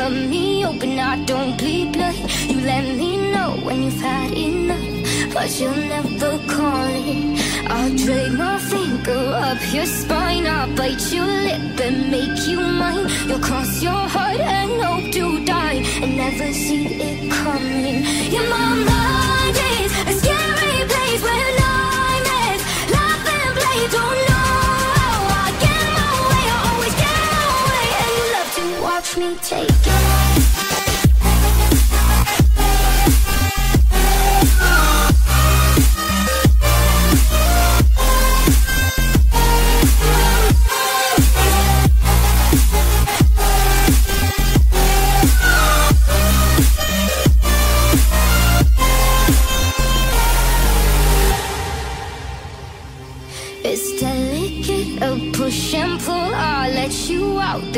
cut me open, I don't bleed blood. You let me know when you've had enough, but you'll never call it. I'll drag my finger up your spine, I'll bite your lip and make you mine. You'll cross your heart and hope to die and never see it coming. Your mind is a scary place where nightmares laugh and play. Don't know how I get my way, I always get away, and you love to watch me take it.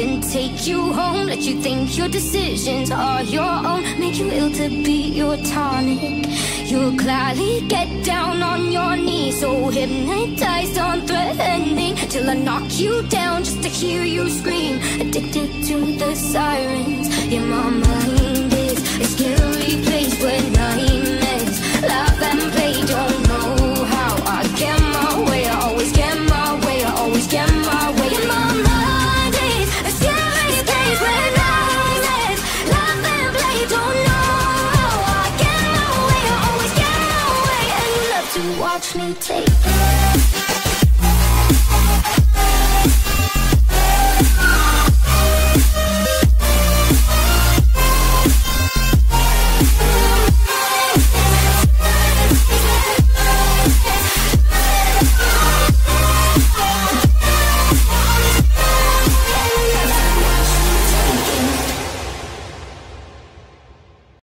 Then take you home, let you think your decisions are your own, make you ill to be your tonic. You'll gladly get down on your knees, so hypnotized on threatening, till I knock you down just to hear you scream, addicted to the sirens. Yeah, mama.